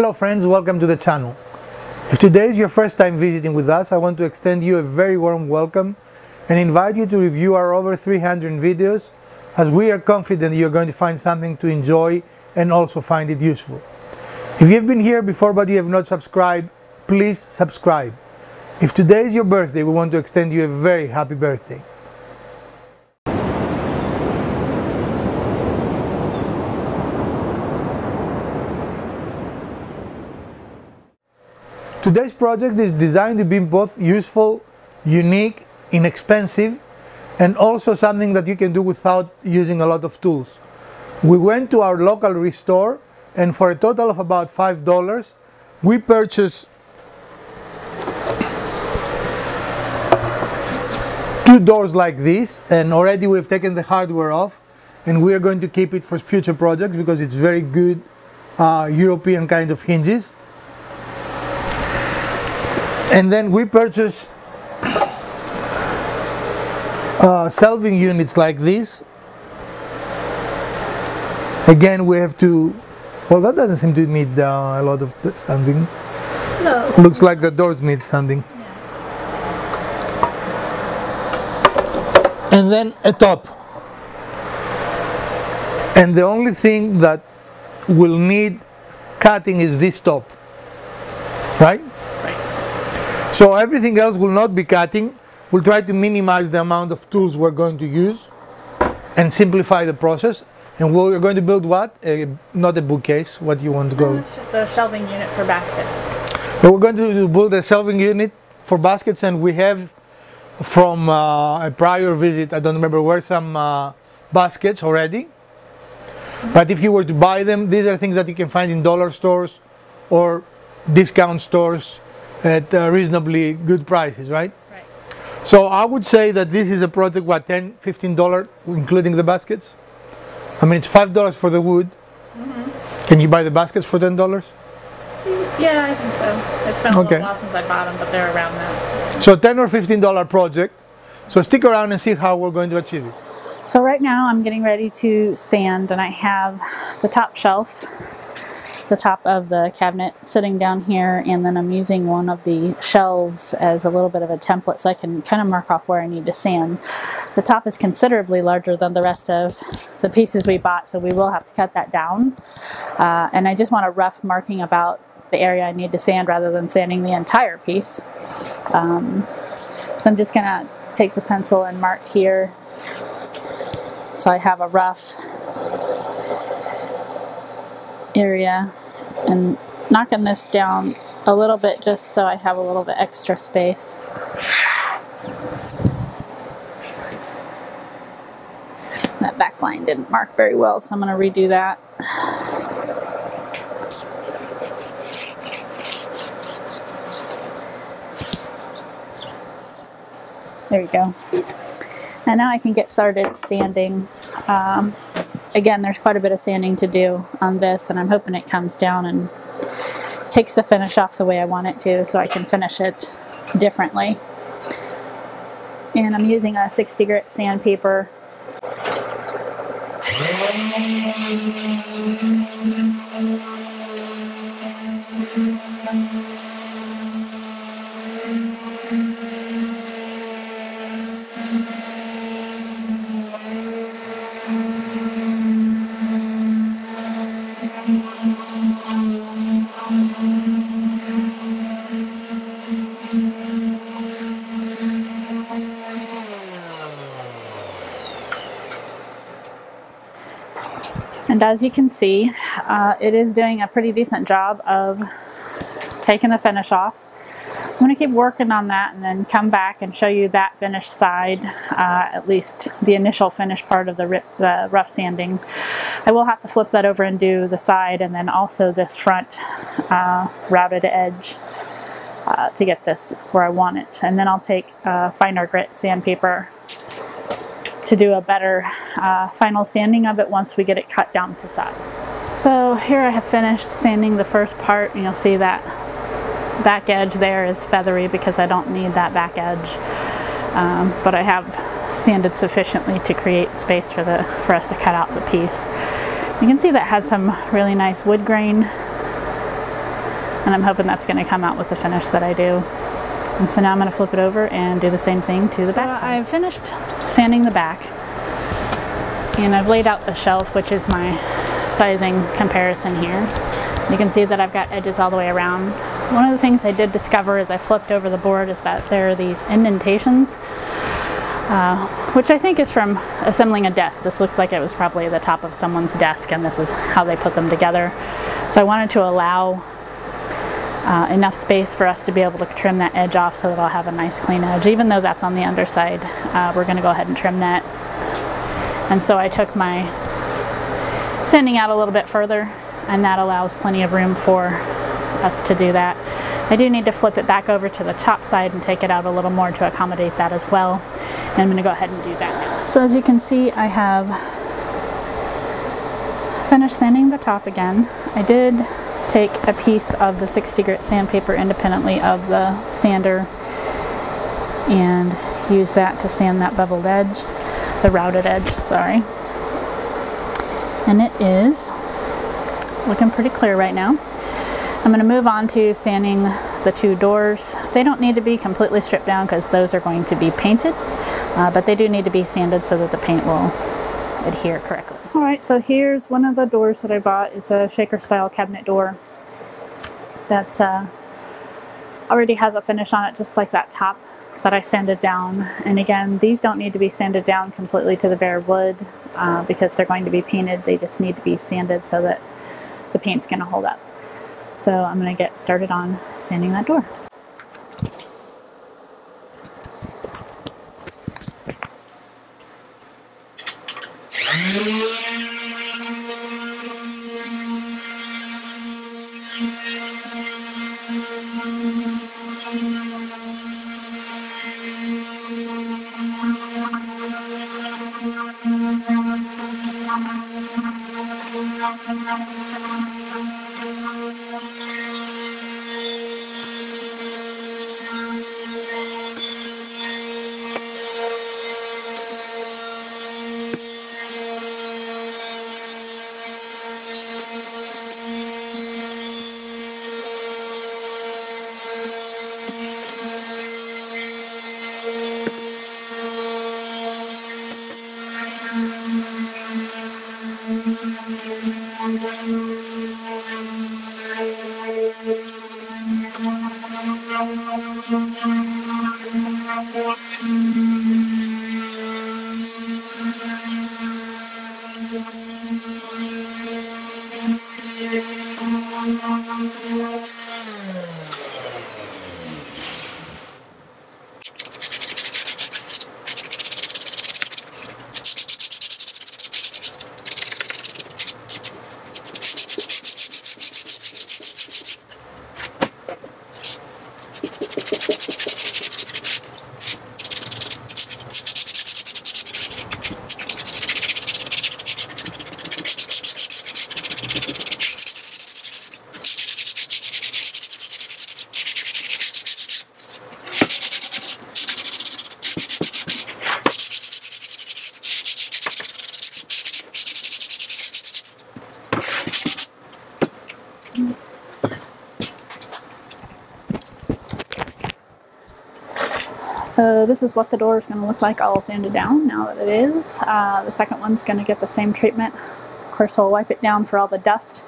Hello friends, welcome to the channel. If today is your first time visiting with us, I want to extend you a very warm welcome and invite you to review our over 300 videos, as we are confident you're going to find something to enjoy and also find it useful. If you've been here before but you have not subscribed, please subscribe. If today is your birthday, we want to extend you a very happy birthday. Today's project is designed to be both useful, unique, inexpensive, and also something that you can do without using a lot of tools. We went to our local ReStore, and for a total of about $5, we purchased 2 doors like this, and already we've taken the hardware off, and we are going to keep it for future projects because it's very good European kind of hinges. And then we purchased shelving units like this. Again, we have to... Well, that doesn't seem to need a lot of sanding. No. Looks like the doors need sanding. Yeah. And then a top. And the only thing that will need cutting is this top. Right? So everything else will not be cutting. We'll try to minimize the amount of tools we're going to use and simplify the process. And we're going to build what? Not a bookcase. What do you want to go? It's just a shelving unit for baskets. So we're going to build a shelving unit for baskets, and we have from a prior visit, I don't remember where, some baskets already. Mm-hmm. But if you were to buy them, these are things that you can find in dollar stores or discount stores at reasonably good prices, right? Right. So I would say that this is a project, what, $10, $15, including the baskets? I mean, it's $5 for the wood. Mm-hmm. Can you buy the baskets for $10? Yeah, I think so. It's been a little while since I bought them, but they're around that. So $10 or $15 project. So stick around and see how we're going to achieve it. So right now I'm getting ready to sand, and I have the top shelf, the top of the cabinet sitting down here, and then I'm using one of the shelves as a little bit of a template so I can kind of mark off where I need to sand. The top is considerably larger than the rest of the pieces we bought, so we will have to cut that down. And I just want a rough marking about the area I need to sand rather than sanding the entire piece. So I'm just gonna take the pencil and mark here so I have a rough area, and knocking this down a little bit just so I have a little bit extra space. That back line didn't mark very well, so I'm going to redo that. There you go. And now I can get started sanding. Again, there's quite a bit of sanding to do on this, and I'm hoping it comes down and takes the finish off the way I want it to, so I can finish it differently. And I'm using a 60 grit sandpaper. And as you can see, it is doing a pretty decent job of taking the finish off. I'm going to keep working on that and then come back and show you that finished side, at least the initial finish part of the rough sanding. I will have to flip that over and do the side, and then also this front routed edge to get this where I want it. And then I'll take finer grit sandpaper to do a better final sanding of it once we get it cut down to size. So here I have finished sanding the first part, and you'll see that back edge there is feathery because I don't need that back edge, but I have sanded sufficiently to create space for us to cut out the piece. You can see that has some really nice wood grain and I'm hoping that's going to come out with the finish that I do. And so now I'm going to flip it over and do the same thing to the back side. I've finished sanding the back, and I've laid out the shelf, which is my sizing comparison here. You can see that I've got edges all the way around. One of the things I did discover as I flipped over the board is that there are these indentations, which I think is from assembling a desk. This looks like it was probably the top of someone's desk, and this is how they put them together. So I wanted to allow enough space for us to be able to trim that edge off so that I'll have a nice clean edge. Even though that's on the underside, we're going to go ahead and trim that. And so I took my sanding out a little bit further, and that allows plenty of room for us to do that. I do need to flip it back over to the top side and take it out a little more to accommodate that as well. And I'm going to go ahead and do that now. So as you can see, I have finished sanding the top again. I did take a piece of the 60 grit sandpaper independently of the sander and use that to sand that beveled edge, the routed edge, sorry. And it is looking pretty clear right now. I'm going to move on to sanding the two doors. They don't need to be completely stripped down because those are going to be painted, but they do need to be sanded so that the paint will adhere correctly. All right, so here's one of the doors that I bought. It's a shaker style cabinet door that already has a finish on it, just like that top that I sanded down. And again, these don't need to be sanded down completely to the bare wood because they're going to be painted. They just need to be sanded so that the paint's going to hold up. So I'm going to get started on sanding that door. So this is what the door is going to look like all sanded down now that it is. The second one's going to get the same treatment. Of course, I'll wipe it down for all the dust,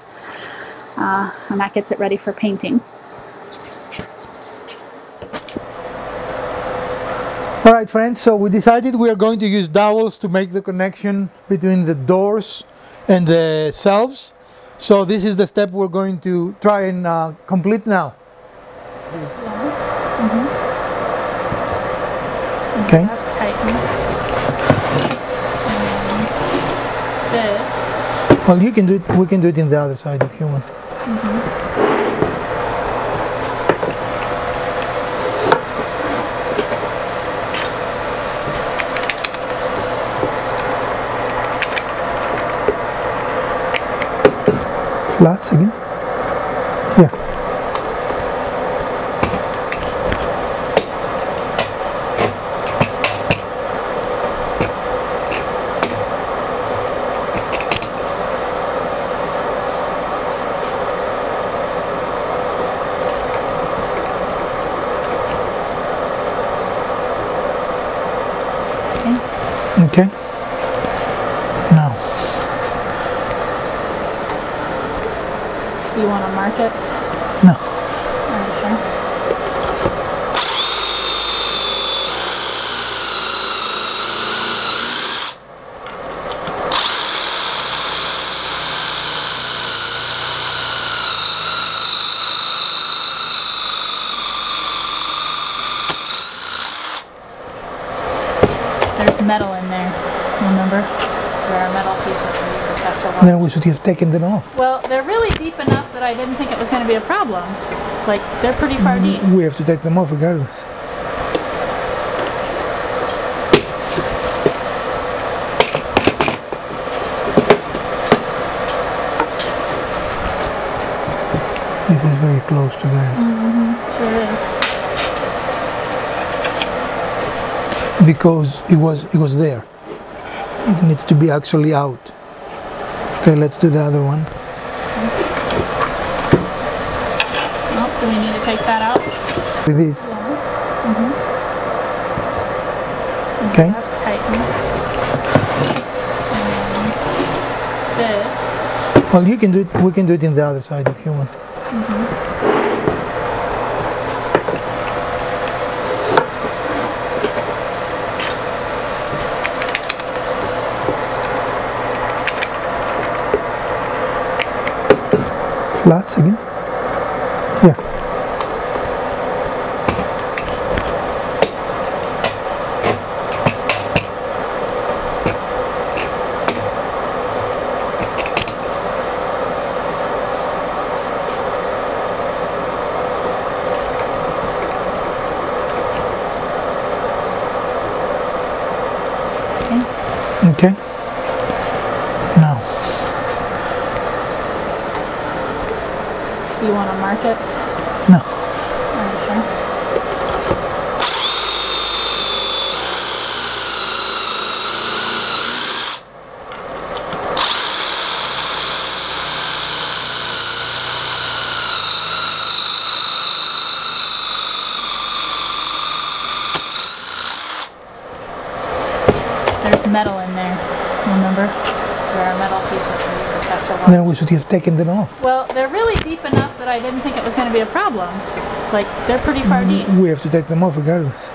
and that gets it ready for painting. All right, friends, so we decided we are going to use dowels to make the connection between the doors and the shelves. So this is the step we're going to try and complete now. Yes. Mm-hmm. Okay. That's tightened. And this. Well, you can do it. We can do it in the other side if you want. Mm-hmm. Flats again. Yeah. anything? No. Do you want to mark it? No. Are you sure? Metal in there, remember? There are metal pieces, so you just have to watch. Then we should have taken them off. Well, they're really deep enough that I didn't think it was going to be a problem. Like, they're pretty far deep. We have to take them off regardless. This is very close to that. Sure is. Because it was there. It needs to be actually out. Okay, let's do the other one. Oh, do we need to take that out? With this. Okay. That's tightened. And this. Well, you can do it. We can do it in the other side if you want. Flats again? Here. Okay. Okay. Do you want to mark it? No. Are you sure? There's metal in there, remember? There are metal pieces, so you just have to watch. Then we should have taken them off. Well, they're really deep enough that I didn't think it was going to be a problem. Like, they're pretty far deep. We have to take them off regardless.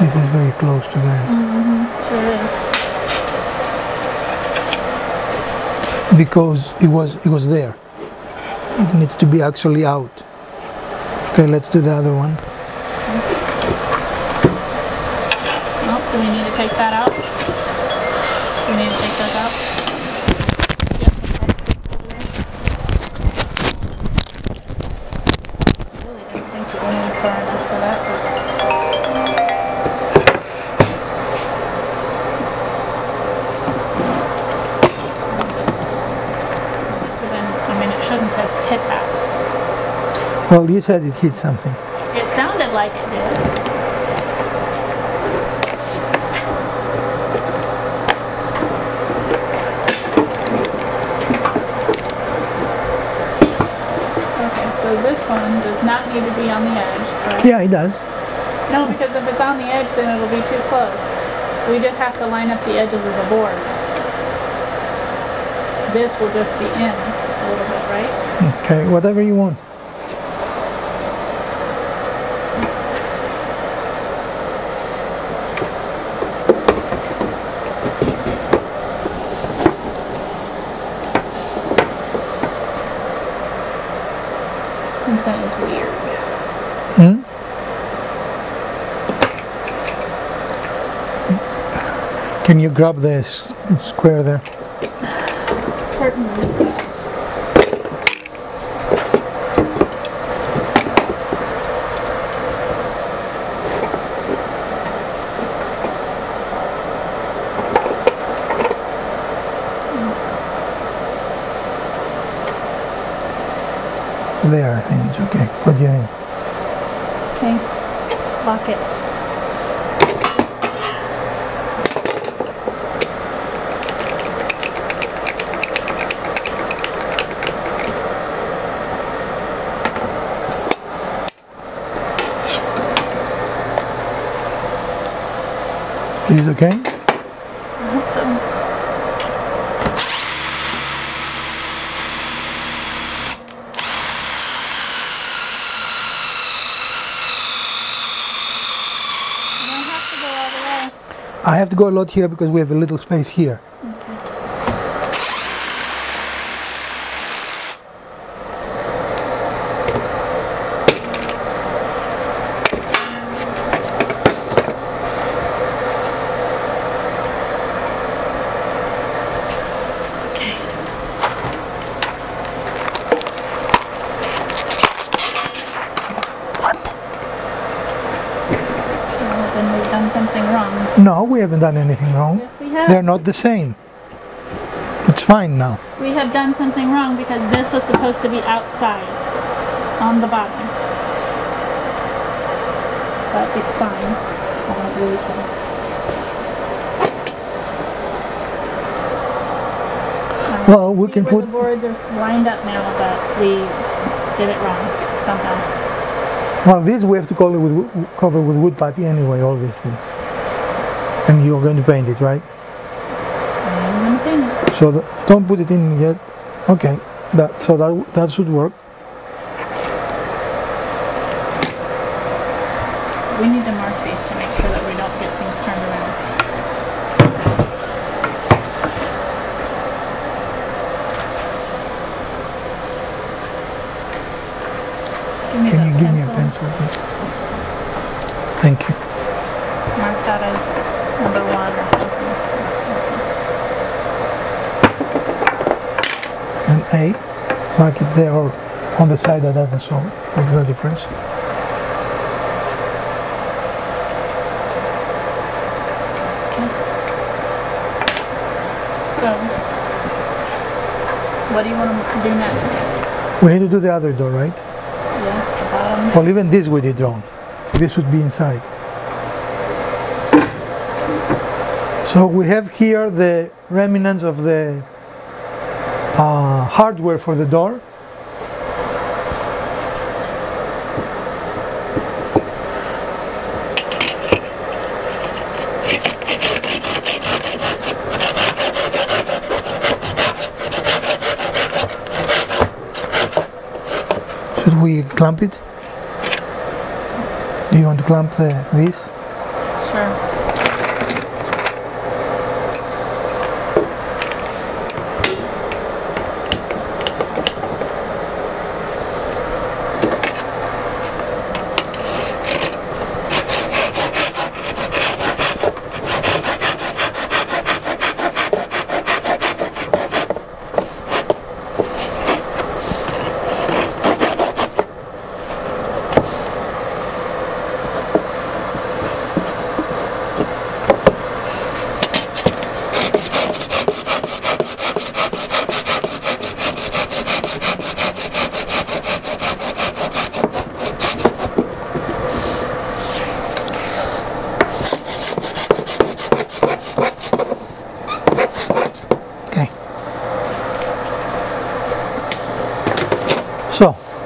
This is very close to that. Sure is. Because it was there. It needs to be actually out. Okay, let's do the other one. Do we need to take that out? Do we need to take those out? I really don't think you need far enough for that. I mean, it shouldn't have hit that. Well, you said it hit something. It sounded like it did. Does not need to be on the edge. Correct? Yeah, it does. No, because if it's on the edge, then it'll be too close. We just have to line up the edges of the boards. This will just be in a little bit, right? Okay, whatever you want. Something is weird. Can you grab this square there? Certainly. There, I think it's okay. What do you think? Okay, lock it. These okay? I hope so. You don't have to go all the way. I have to go a lot here because we have a little space here. No, we haven't done anything wrong. Yes, we have. They're not the same. It's fine now. We have done something wrong because this was supposed to be outside on the bottom. But it's fine. I don't really care. Well, we can put... The boards are lined up now, but we did it wrong somehow. Well, this we have to cover with, wood putty anyway, all these things. And you're going to paint it, right? I'm going to paint it. So don't put it in yet. Okay, that should work. We need to mark these to make sure that we don't get things turned around. Can you give me a pencil, please? Thank you. Mark that as number one or something. And A, mark it there or on the side that doesn't show. Makes no difference. Okay. So, what do you want to do next? We need to do the other door, right? Yes, the bottom. Well, even this we did wrong. This would be inside. So we have here the remnants of the hardware for the door. Should we clamp it? Do you want to clamp this? Sure.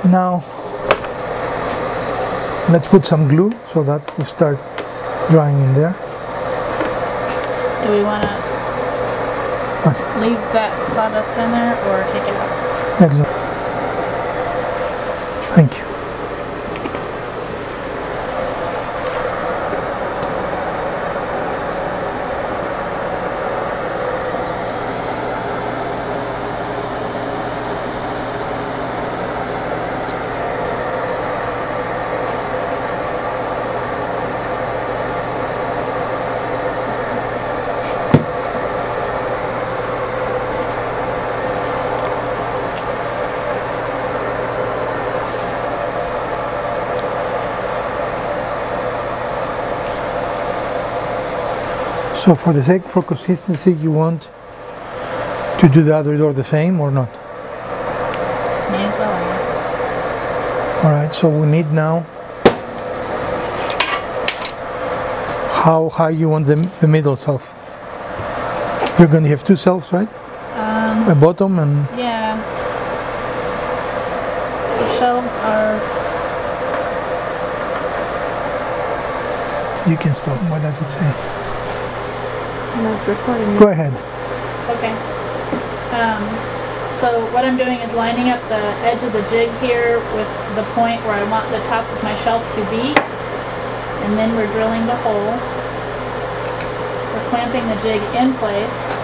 Now, let's put some glue so that we start drying in there. Do we want to leave that sawdust in there or take it out? Exactly. Thank you. So for the sake for consistency, you want to do the other door the same or not? May as well, I guess. All right, so we need now how high you want the middle shelf. You're going to have two shelves, right? A bottom and... Yeah. The shelves are... You can stop. What does it say? No, it's recording. Go ahead. Okay. So what I'm doing is lining up the edge of the jig here with the point where I want the top of my shelf to be, and then we're drilling the hole. We're clamping the jig in place.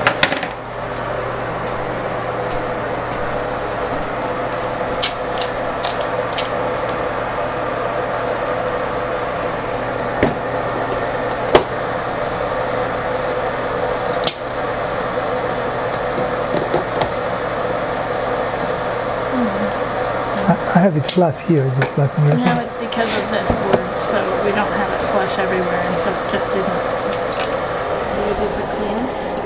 I have it flush here. Is it flush on your side? No, it's because of this board, so we don't have it flush everywhere, and so it just isn't.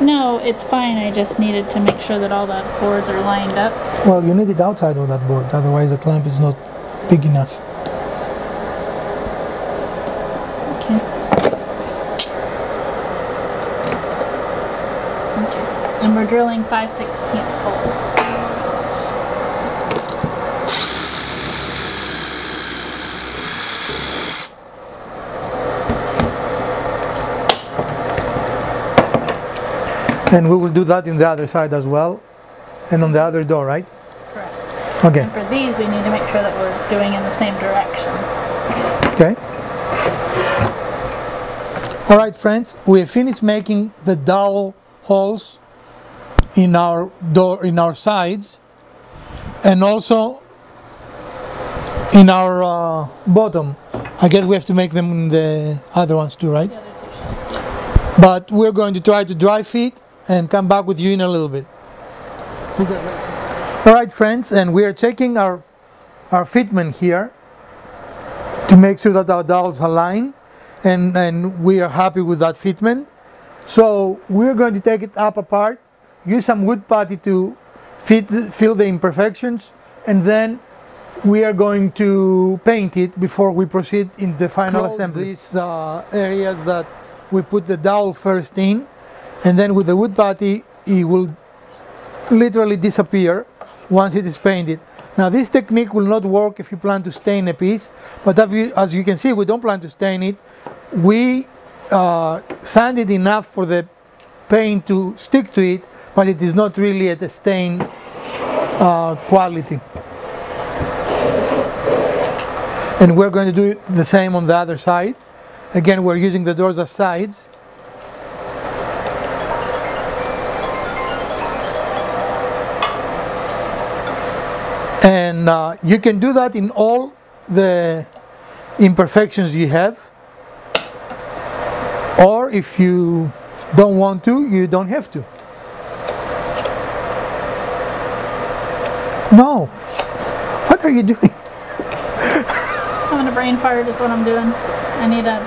No, it's fine. I just needed to make sure that all the boards are lined up. Well, you need it outside of that board, otherwise the clamp is not big enough. Okay. And we're drilling 5/16 holes. And we will do that in the other side as well, and on the other door, right? Correct. Okay. And for these, we need to make sure that we're doing in the same direction. Okay. All right, friends, we have finished making the dowel holes in our door, in our sides, and also in our bottom. I guess we have to make them in the other ones too, right? The other two shelves, yeah. But we're going to try to dry fit and come back with you in a little bit. Alright friends, and we are checking our fitment here to make sure that our dowels align, and we are happy with that fitment. So we're going to take it up apart, use some wood putty to fill the imperfections, and then we are going to paint it before we proceed in the final assembly. These areas that we put the dowel first in, and then with the wood putty, it will literally disappear once it is painted. Now this technique will not work if you plan to stain a piece, but as you can see, we don't plan to stain it. We sand it enough for the paint to stick to it, but it is not really at a stain quality. And we're going to do the same on the other side. Again, we're using the doors as sides. And you can do that in all the imperfections you have, or if you don't want to, you don't have to. No, what are you doing? I'm having a brain fart is what I'm doing. I need a...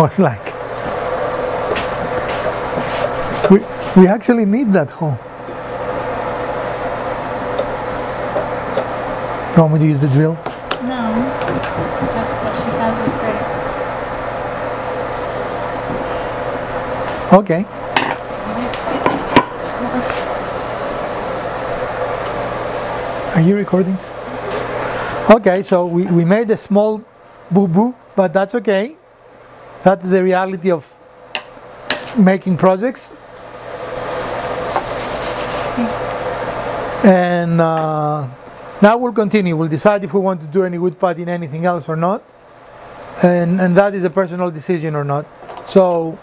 Oh, it's like... We actually need that hole. You want me to use the drill? No. That's what she has is great. Okay. Are you recording? Okay, so we made a small boo-boo, but that's okay. That's the reality of making projects. And now we'll continue. We'll decide if we want to do any wood putty in anything else or not, and that is a personal decision or not. So,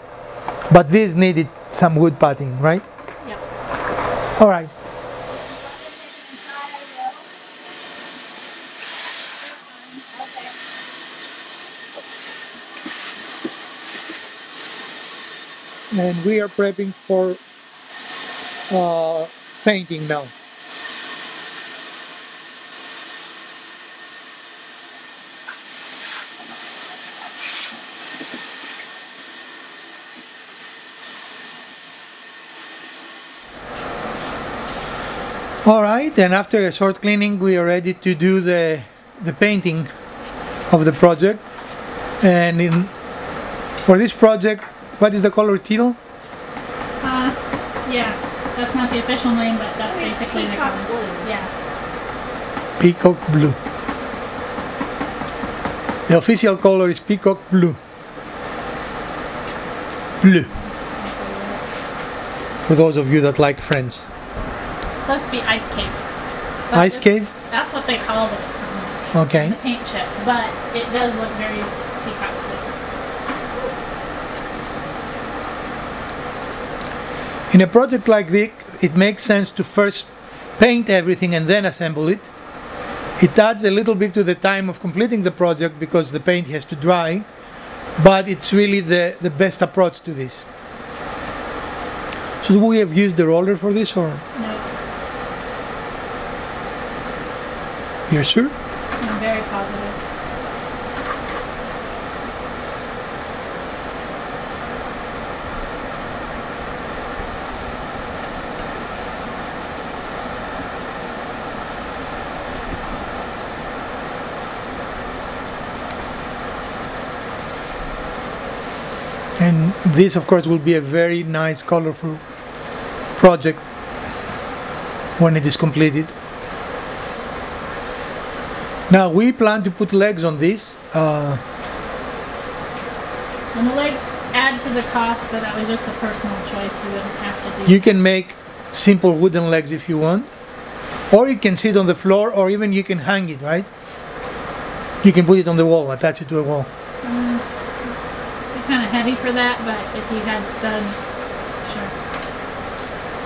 but this needed some wood puttying, right? Yeah. All right. And we are prepping for painting now. Alright, and after a short cleaning, we are ready to do the painting of the project. And for this project, what is the color teal? Yeah, that's not the official name, but that's basically the color. Peacock blue. Yeah. Peacock blue. The official color is peacock blue. Blue. For those of you that like Friends. It's supposed to be Ice Cave. So Ice Cave? That's what they call it. Okay. The paint chip, but it does look very peacock blue. In a project like this, it makes sense to first paint everything and then assemble it. It adds a little bit to the time of completing the project because the paint has to dry, but it's really the best approach to this. Should we have used the roller for this or? No. You're sure? I'm very positive. And this, of course, will be a very nice, colorful project when it is completed. Now we plan to put legs on this. And the legs add to the cost, but that was just a personal choice. You wouldn't have to do. You can make simple wooden legs if you want, or you can sit on the floor, or even you can hang it. Right? You can put it on the wall, attach it to a wall. Kind of heavy for that, but if you had studs, sure.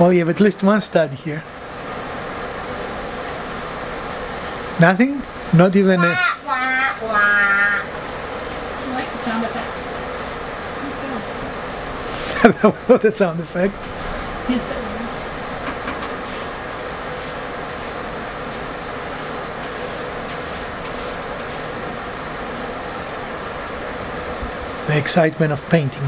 Well, you have at least one stud here. Nothing? Not even a... I like the sound effects. Let's go. That was a sound effect. Yes, it was. The excitement of painting.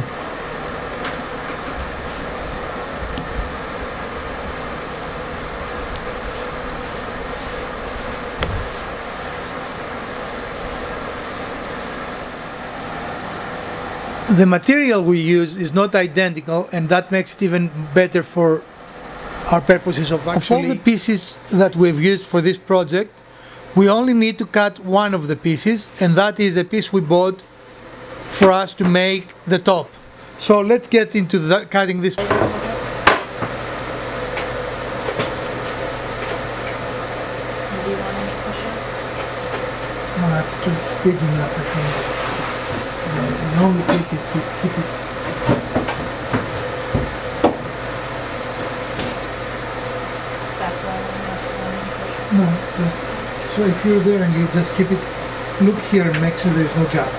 The material we use is not identical, and that makes it even better for our purposes of actually... Of all the pieces that we've used for this project, we only need to cut one of the pieces, and that is a piece we bought for us to make the top. So let's get into cutting this. No, that's too big enough, I think. The only thing is to keep it. That's why I'm not going to push it. No, just, so if you're there and you just keep it, look here and make sure there's no gap.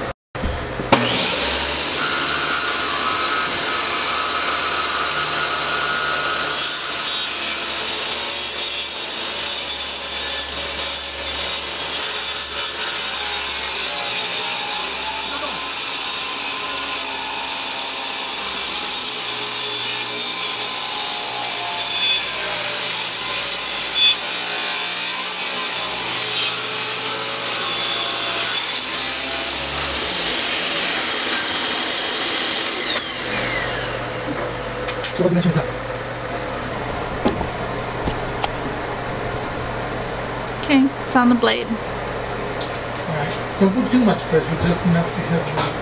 So what dimension is that? 'Kay, it's on the blade. Alright, don't put too much pressure, just enough to have you.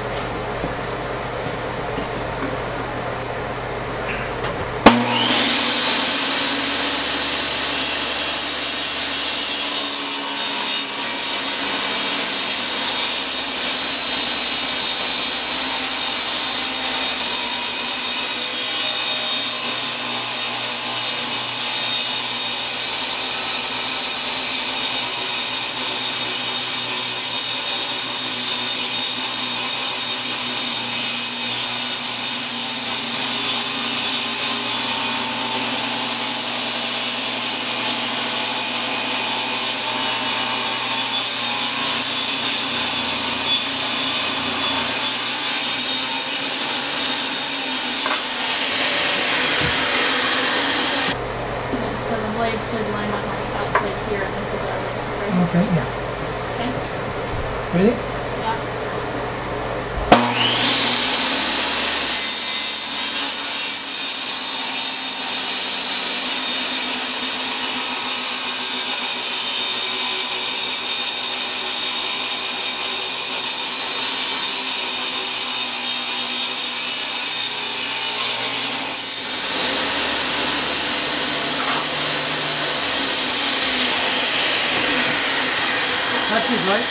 boxes, right?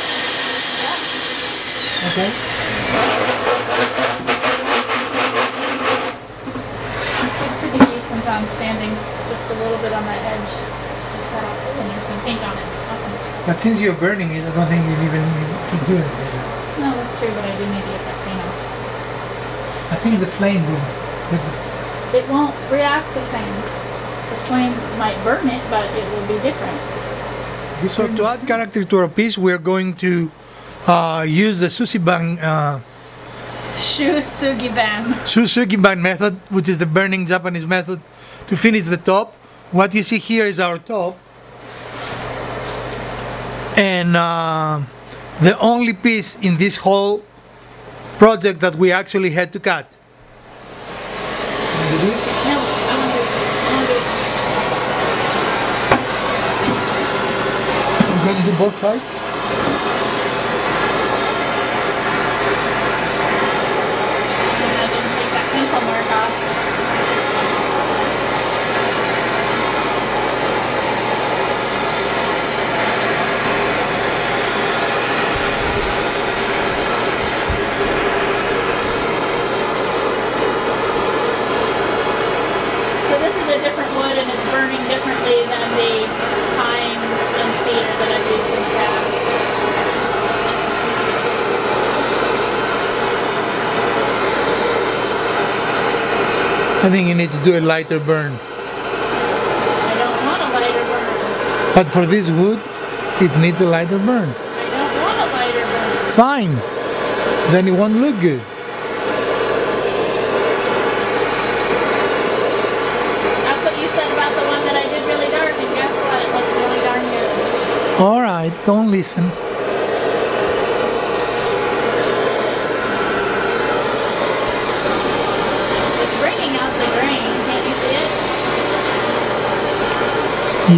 Yeah. Okay. It's pretty decent on sanding, just a little bit on that edge. Just to cut off, and there's some paint on it. Awesome. But since you're burning it, I don't think you even keep doing it. No, that's true, but I do need to get that paint off. I think the flame will... It won't react the same. The flame might burn it, but it will be different. So to add character to our piece, we're going to use the Shou Sugi Ban method, which is the burning Japanese method, to finish the top. What you see here is our top. And the only piece in this whole project that we actually had to cut. Can you do both sides? Yeah, I didn't take that pencil mark off. So this is a different wood and it's burning differently than the pine and cedar that I've used in the past. I think you need to do a lighter burn. I don't want a lighter burn. But for this wood, it needs a lighter burn. I don't want a lighter burn. Fine. Then it won't look good. Alright, don't listen. It's bringing out the grain, can't you see it?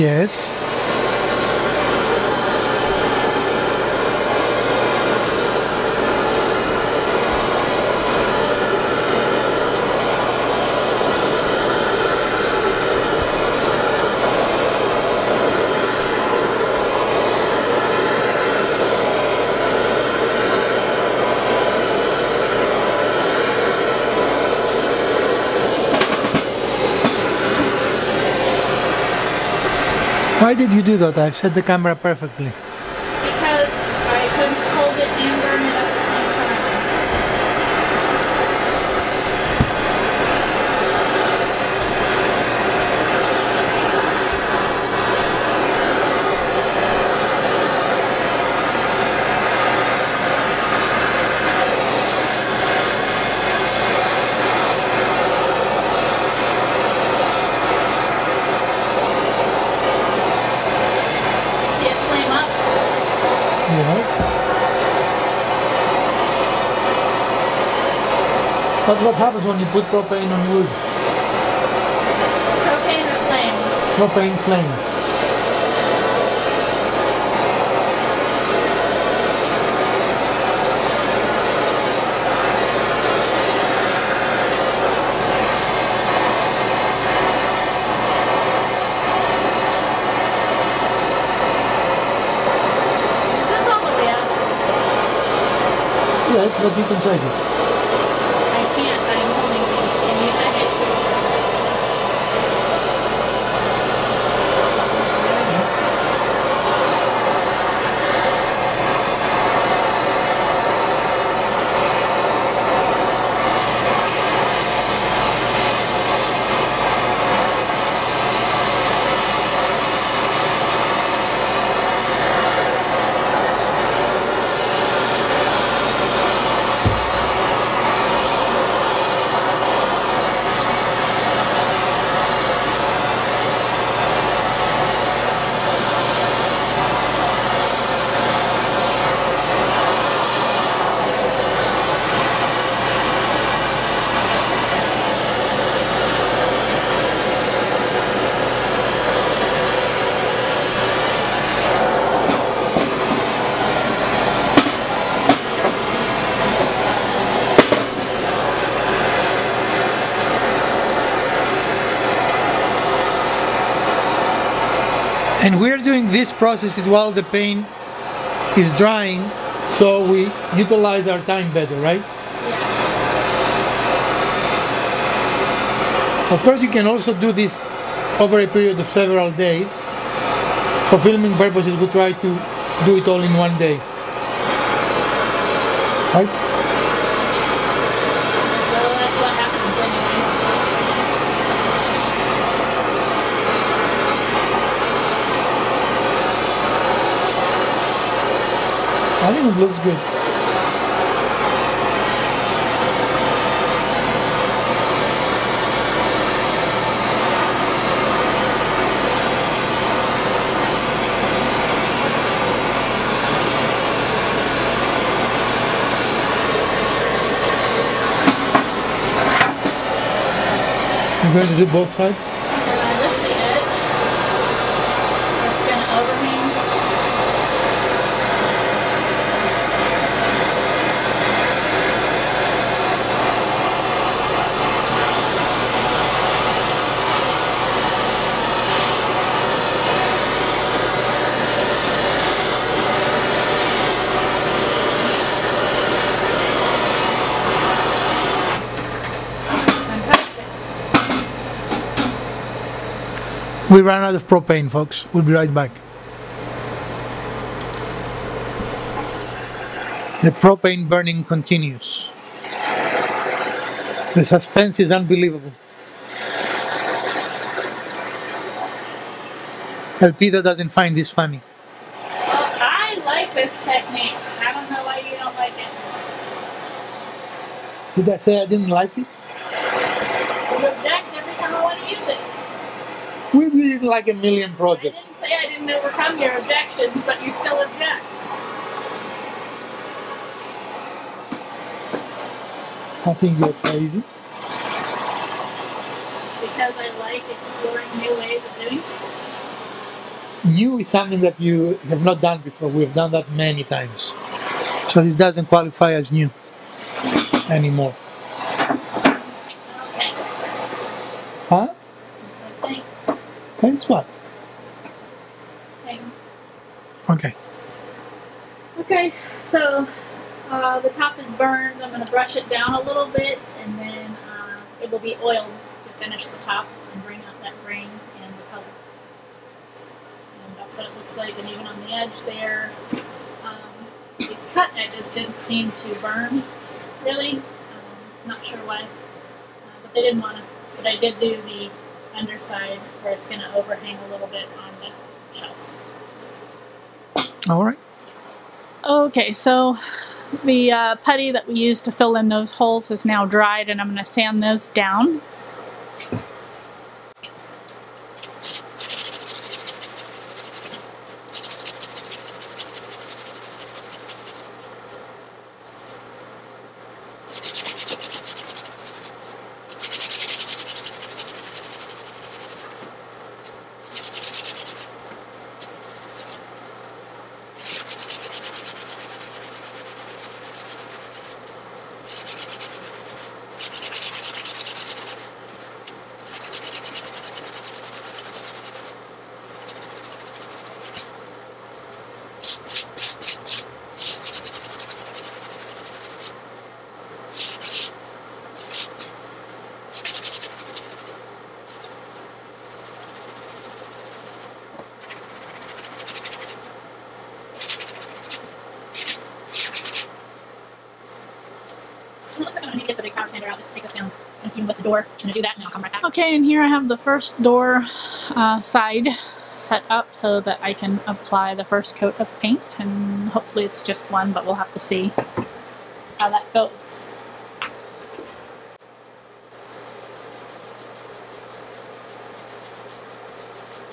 Yes. Why did you do that? I've set the camera perfectly. Because I couldn't hold it and burn it at the same But what happens when you put propane on wood? Propane or flame? Propane, flame. Is this all of it? Yes, but you can take it. And we're doing these processes while the paint is drying, so we utilize our time better, right? Yeah. Of course, you can also do this over a period of several days. For filming purposes, we try to do it all in one day. Right? So that's what happens anyway. I think it looks good. You're going to do both sides? I'm going to just the edge. It's going to overhang. We ran out of propane, folks. We'll be right back. The propane burning continues. The suspense is unbelievable. Elpida doesn't find this funny. Well, I like this technique. I don't know why you don't like it. Did I say I didn't like it? You object every time I want to use it. We did like a million projects. I didn't say I didn't overcome your objections, but you still object. I think you're crazy. Because I like exploring new ways of doing things. New is something that you have not done before. We've done that many times. So this doesn't qualify as new anymore. Oh, thanks. Huh? Thanks what? Thing. Okay. Okay, so the top is burned. I'm going to brush it down a little bit, and then it will be oiled to finish the top and bring out that grain and the color. And that's what it looks like, and even on the edge there, these cut edges didn't seem to burn, really. Not sure why, but they didn't want to. But I did do the underside where it's going to overhang a little bit on the shelf. All right. Okay, so the putty that we used to fill in those holes is now dried, and I'm going to sand those down. Okay, and here I have the first door side set up so that I can apply the first coat of paint, and hopefully it's just one, but we'll have to see how that goes.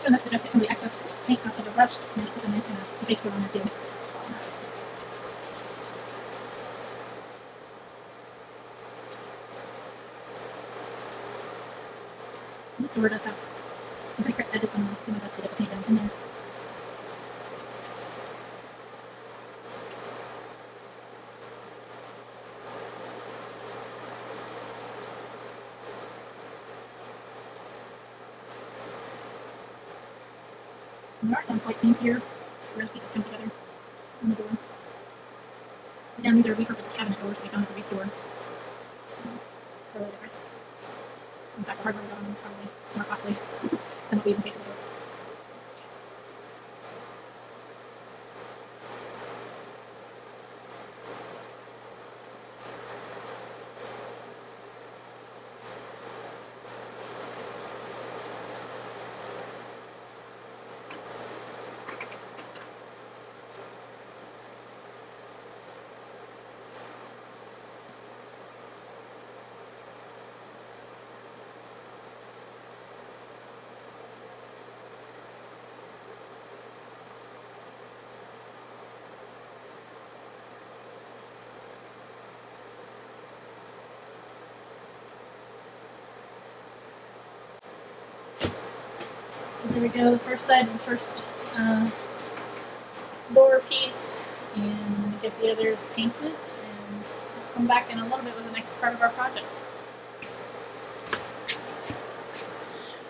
And this is just some of the excess paint off of the brush, and it's amazing. That's basically what I'm going to do. The word us out. I'm pretty crisp edges on the best way to take them in there. There are some slight seams here where the pieces come together. in the door. Now these are repurposed cabinet doors, they come with a ReStore. Really nice. In fact, hardware on them is probably more costly than what we even paid for. There we go, the first side and first door piece, and get the others painted, and we'll come back in a little bit with the next part of our project.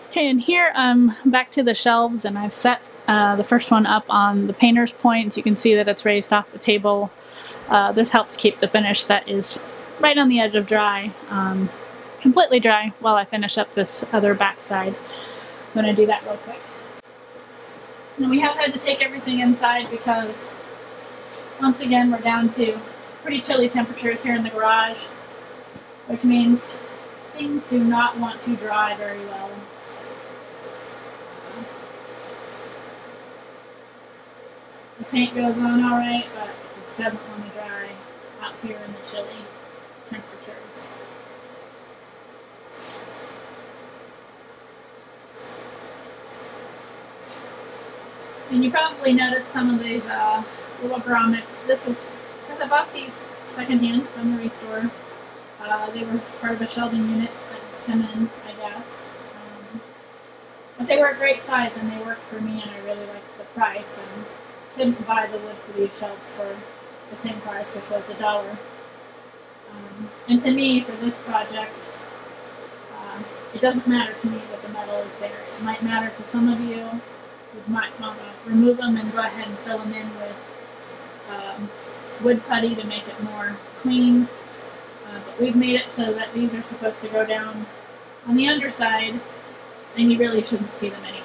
Okay, and here I'm back to the shelves, and I've set the first one up on the painter's point, so you can see that it's raised off the table. This helps keep the finish that is right on the edge of dry, completely dry, while I finish up this other back side. I'm going to do that real quick. And we have had to take everything inside because, once again, we're down to pretty chilly temperatures here in the garage, which means things do not want to dry very well. The paint goes on all right, but this doesn't want to dry out here in the chilly temperatures. And you probably noticed some of these little grommets. This is because I bought these secondhand from the ReStore. They were part of a shelving unit that came in, I guess. But they were a great size and they worked for me, and I really liked the price. And couldn't buy the wood for these shelves for the same price, which was $1. And to me, for this project, it doesn't matter to me that the metal is there. It might matter to some of you. You might want to remove them and go ahead and fill them in with wood putty to make it more clean. But we've made it so that these are supposed to go down on the underside, and you really shouldn't see them anyway.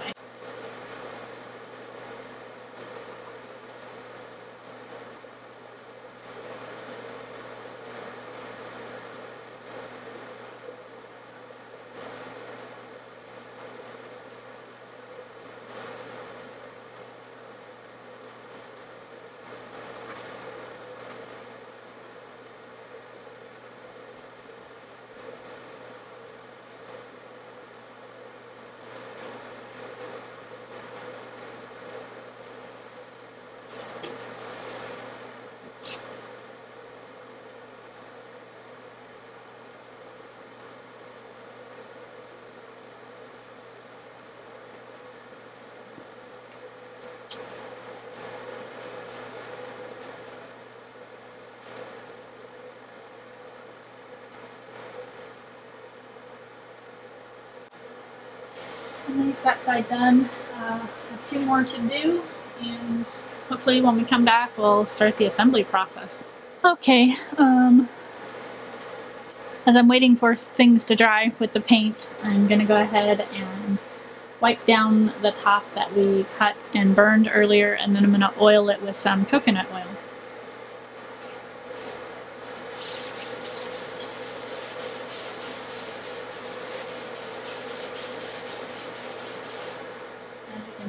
Nice, that side done. Have two more to do, and hopefully when we come back we'll start the assembly process. Okay, as I'm waiting for things to dry with the paint, I'm going to go ahead and wipe down the top that we cut and burned earlier, and then I'm going to oil it with some coconut oil.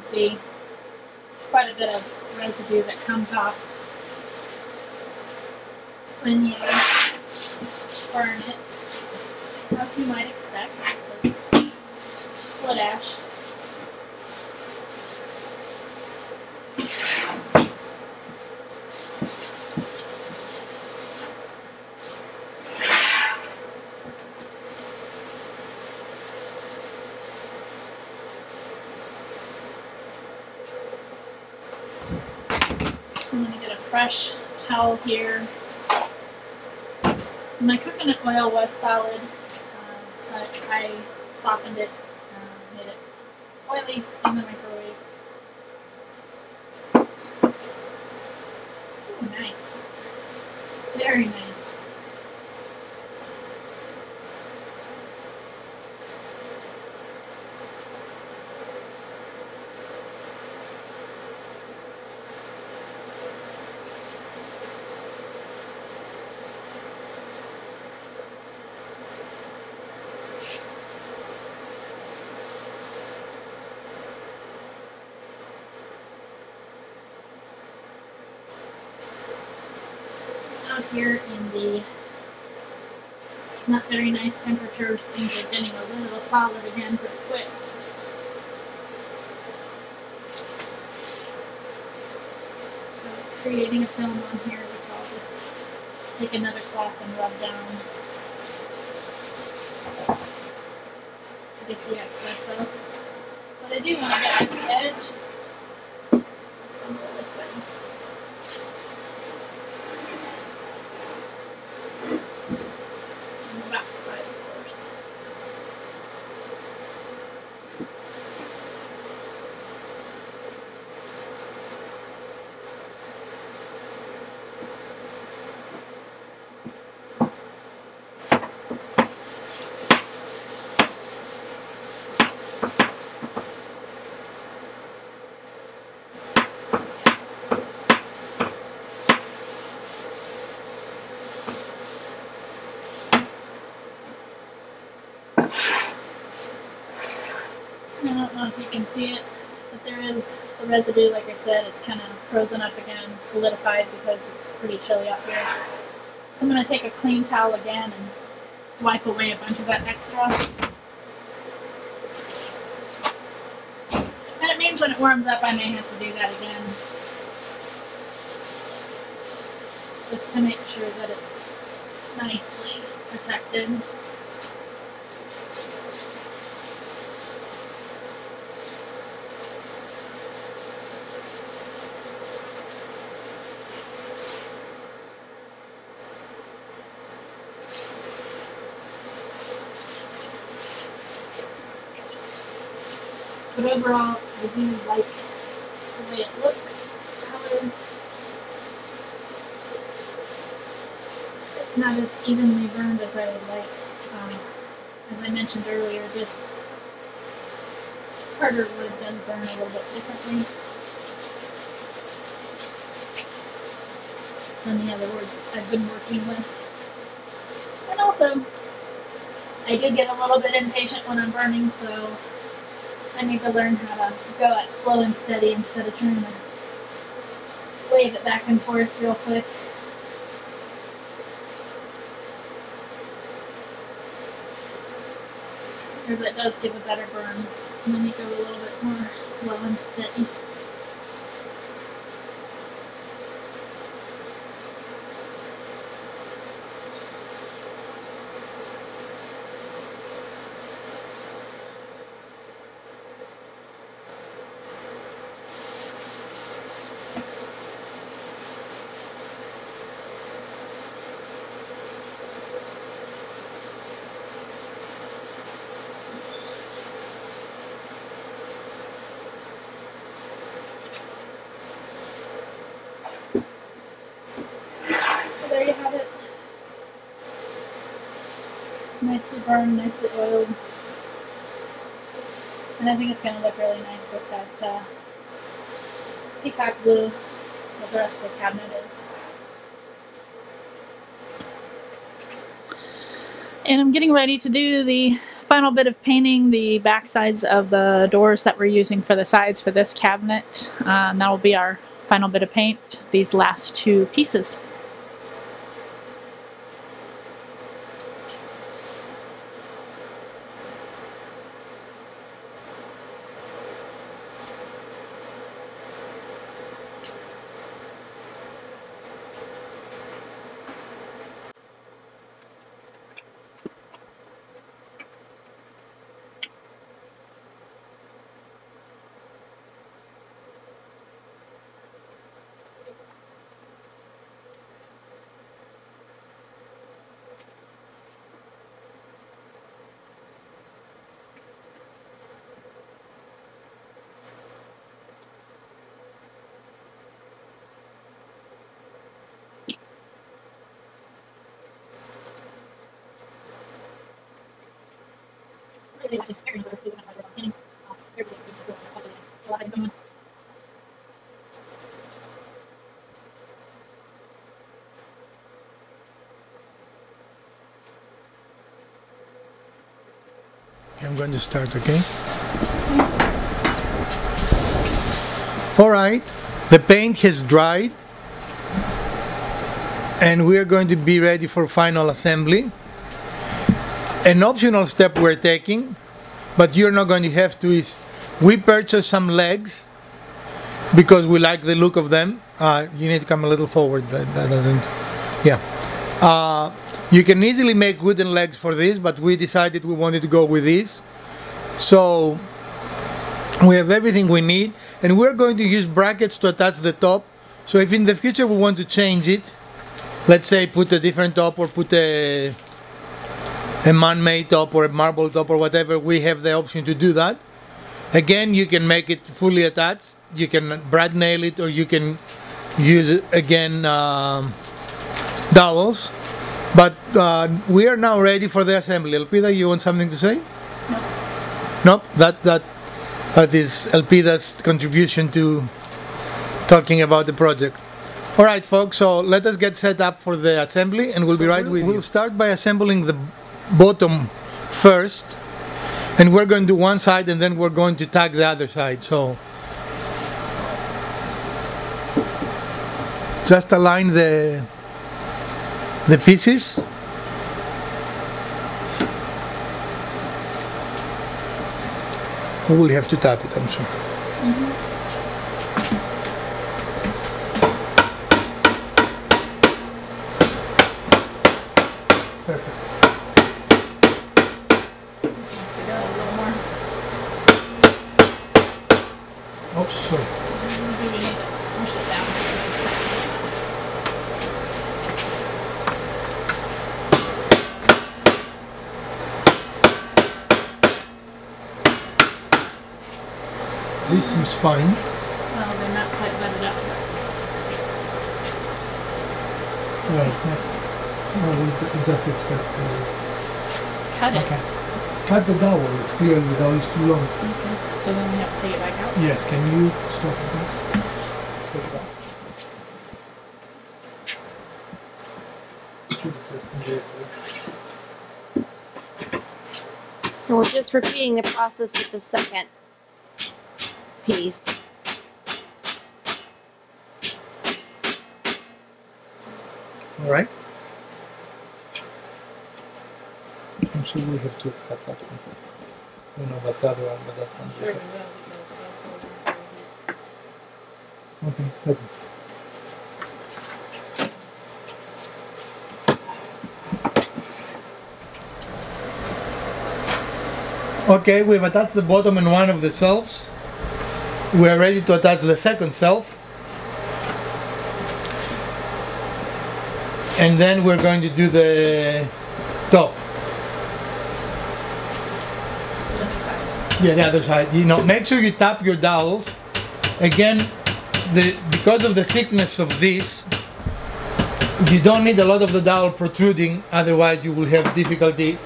See quite a bit of residue that comes off when you burn it, as you might expect, it's wood ash. Fresh towel here. My coconut oil was solid, so I softened it, made it oily in the microwave. Nice. Very nice. Here in the not very nice temperatures, things are getting a little solid again pretty quick. So it's creating a film on here, which I'll just take another cloth and rub down to get the excess out. But I do want to balance the edge. See it, but there is the residue. Like I said, it's kind of frozen up again, solidified because it's pretty chilly up here. So I'm going to take a clean towel again and wipe away a bunch of that extra. And it means when it warms up, I may have to do that again, just to make sure that it's nicely protected. But overall, I do like the way it looks, the color. It's not as evenly burned as I would like. As I mentioned earlier, this harder wood does burn a little bit differently than the other woods I've been working with. And also, I do get a little bit impatient when I'm burning, so I need to learn how to go at slow and steady instead of trying to wave it back and forth real quick. Because it does give a better burn when you go a little bit more slow and steady. Nicely burned, nicely oiled, and I think it's going to look really nice with that peacock blue as the rest of the cabinet is. And I'm getting ready to do the final bit of painting the back sides of the doors that we're using for the sides for this cabinet, and that will be our final bit of paint, these last two pieces. I'm going to start, okay? Alright, the paint has dried and we are going to be ready for final assembly. An optional step we're taking, but you're not going to have to, is we purchased some legs because we like the look of them. You need to come a little forward, that doesn't, yeah. You can easily make wooden legs for this, but we decided we wanted to go with this. So we have everything we need, and we're going to use brackets to attach the top. So if in the future we want to change it, let's say put a different top or put a man-made top or a marble top or whatever, we have the option to do that. Again, you can make it fully attached, you can brad nail it, or you can use again dowels. But we are now ready for the assembly. Elpida, you want something to say? No. Nope, that is Elpida's contribution to talking about the project. All right, folks, so let us get set up for the assembly, and we'll be right with you. We'll start by assembling the bottom first, and we're going to do one side, and then we're going to tack the other side. So just align the pieces. We will have to tap it, I'm sure. Mm-hmm. This seems fine. Well, they're not quite butted up. Right, that's it. Cut it. Okay. Cut the dowel, it's clearly the dowel is too long. Okay, so then we have to take it back out? Yes, can you stop this? And we're just repeating the process with the second piece. All right. I'm sure we have to cut that one. You know, that other one, but that one's sure, yeah. Okay, good. Okay, we've attached the bottom and one of the shelves. We are ready to attach the second shelf, and then we're going to do the top. The other side. Yeah, the other side. You know, make sure you tap your dowels. Again, because of the thickness of this, you don't need a lot of the dowel protruding. Otherwise, you will have difficulty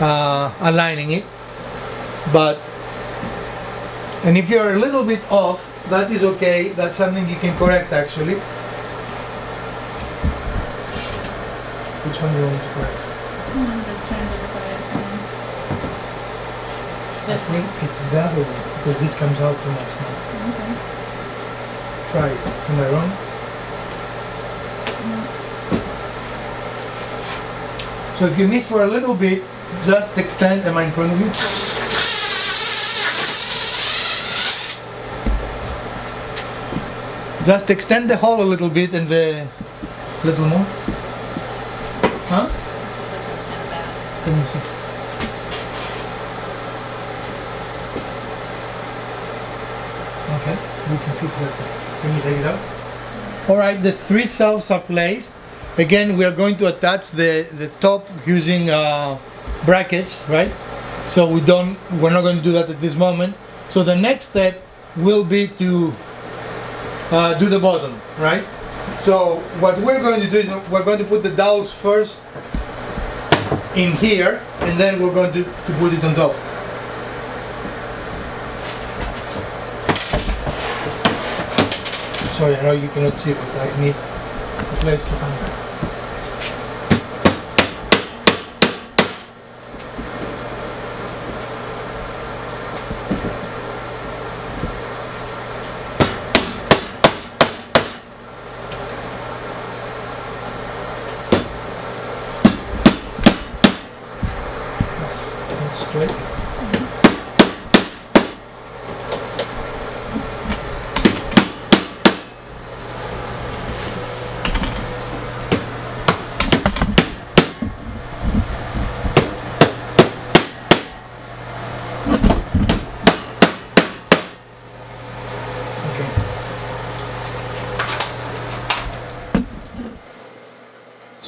aligning it. And if you're a little bit off, that is okay. That's something you can correct, actually. Which one do you want to correct? I'm just trying to decide. This one? It's the other one, because this comes out too much now. Okay. Try it. Am I wrong? No. So if you miss for a little bit, just extend. Am I in front of you? Just extend the hole a little bit and the little more. Huh? This one's kind of bad. Let me see. Okay, we can fix that. Can you take it out? All right, the three shelves are placed. Again, we are going to attach the top using brackets, right? So we're not going to do that at this moment. So the next step will be to do the bottom, right? So what we're going to do is we're going to put the dowels first in here, and then we're going to put it on top. Sorry, I know you cannot see, but I need a place to hang it.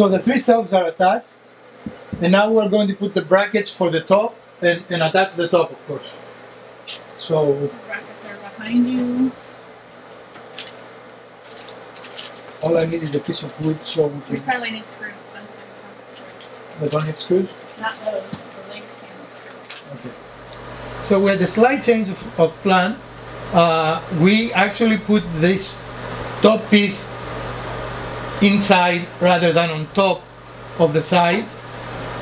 So the three shelves are attached, and now we're going to put the brackets for the top and attach the top, of course. So the brackets are behind you. All I need is a piece of wood, so we can. You probably need screws. They don't need screws? Not those. The legs came with screws. Okay. So we had a slight change of plan. We actually put this top piece inside rather than on top of the sides,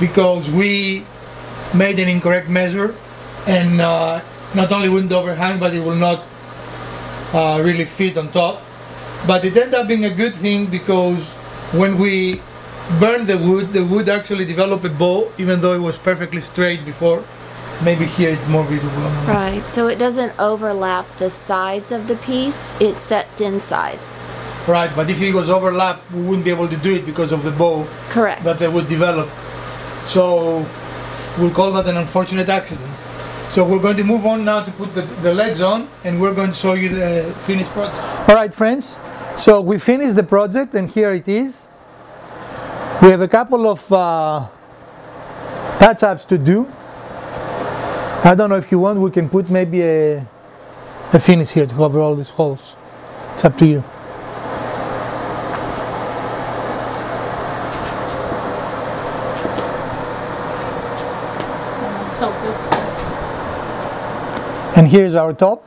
because we made an incorrect measure, and not only wouldn't overhang, but it will not really fit on top. But it ended up being a good thing, because when we burned the wood actually developed a bow, even though it was perfectly straight before. Maybe here it's more visible. Right, so it doesn't overlap the sides of the piece, it sets inside. Right, but if it was overlapped, we wouldn't be able to do it because of the bow. Correct. That they would develop. So we'll call that an unfortunate accident. So we're going to move on now to put the legs on, and we're going to show you the finished project. All right, friends. So we finished the project, and here it is. We have a couple of touch-ups to do. I don't know if you want, we can put maybe a finish here to cover all these holes. It's up to you. And here's our top.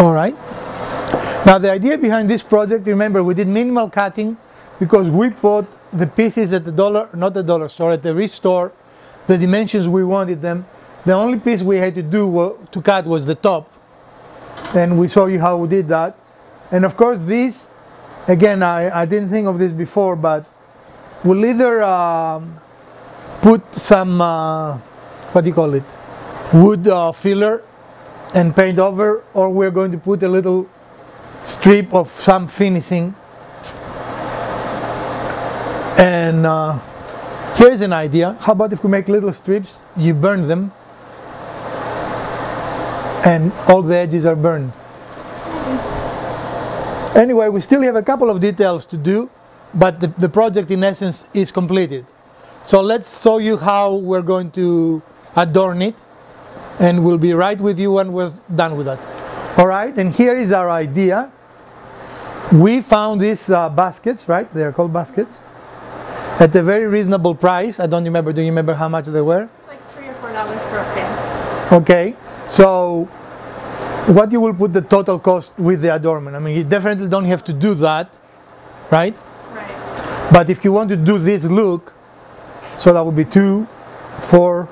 All right. Now the idea behind this project, remember, we did minimal cutting because we bought the pieces at the dollar, not the dollar store, at the ReStore, the dimensions we wanted them. The only piece we had to do to cut was the top. And we show you how we did that. And of course this, again, I didn't think of this before, but we'll either put some, what do you call it, wood filler and paint over, or we're going to put a little strip of some finishing. And here's an idea, how about if we make little strips, you burn them, and all the edges are burned. Anyway, we still have a couple of details to do, but the project in essence is completed. So let's show you how we're going to adorn it, and we'll be right with you when we're done with that. All right, and here is our idea. We found these baskets, right? They're called baskets. At a very reasonable price. I don't remember, do you remember how much they were? It's like $3 or $4 for a pair. Okay, so what you will put the total cost with the adornment? I mean, you definitely don't have to do that, right? Right. But if you want to do this look, so that would be 2, 4,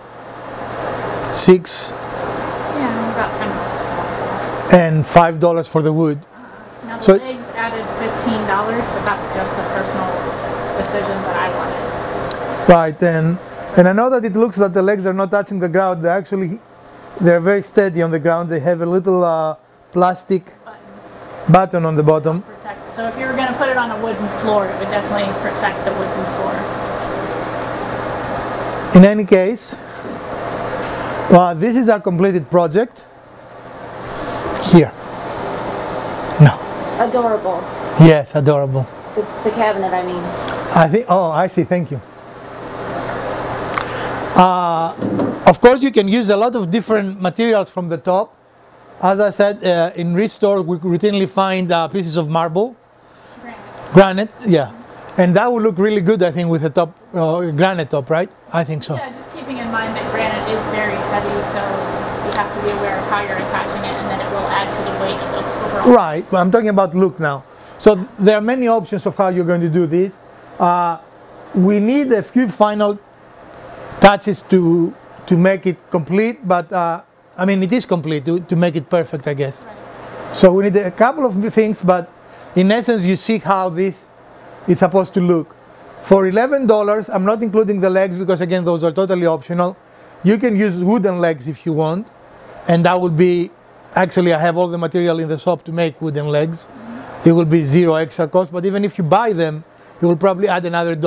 6, yeah, about $10, and $5 for the wood. Now the legs added $15, but that's just a personal decision that I wanted. Right, and I know that it looks that the legs are not touching the ground. They actually, they're very steady on the ground. They have a little plastic button on the bottom. Protect. So if you were going to put it on a wooden floor, it would definitely protect the wooden floor. In any case, this is our completed project. Here. No. Adorable. Yes, adorable. The cabinet, I mean. I think. Oh, I see. Thank you. Of course, you can use a lot of different materials from the top. As I said, in ReStore, we routinely find pieces of marble. Granite. Granite, yeah. And that would look really good, I think, with a top, granite top, right? I think so. Yeah, just keeping in mind that granite is very heavy, so you have have to be aware of how you're attaching it, and then it will add to the weight of the overall. Right, well, I'm talking about look now. So there are many options of how you're going to do this. We need a few final touches to make it complete, but I mean, it is complete to make it perfect, I guess. Right. So we need a couple of things, but in essence, you see how this is supposed to look. For $11, I'm not including the legs because, again, those are totally optional. You can use wooden legs if you want, and that would be, actually, I have all the material in the shop to make wooden legs. It will be zero extra cost, but even if you buy them, you will probably add another $1.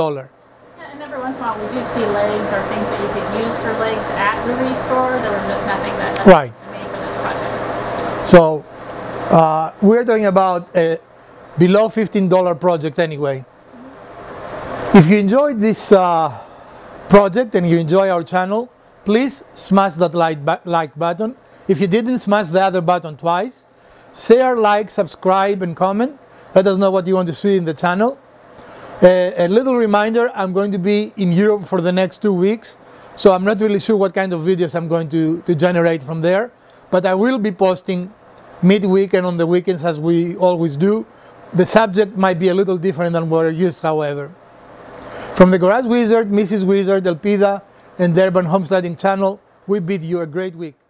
Yeah, and every once in a while, we do see legs or things that you can use for legs at the ReStore. There was just nothing that right to me for this project. So we're talking about a below $15 project anyway. If you enjoyed this project and you enjoy our channel, please smash that like button. If you didn't, smash the other button twice. Share, like, subscribe, and comment. Let us know what you want to see in the channel. A little reminder, I'm going to be in Europe for the next 2 weeks, so I'm not really sure what kind of videos I'm going to generate from there, but I will be posting midweek and on the weekends as we always do. The subject might be a little different than what I used, however. From the Garage Wizard, Mrs. Wizard, Elpida, and the Urban Homesteading channel, we bid you a great week.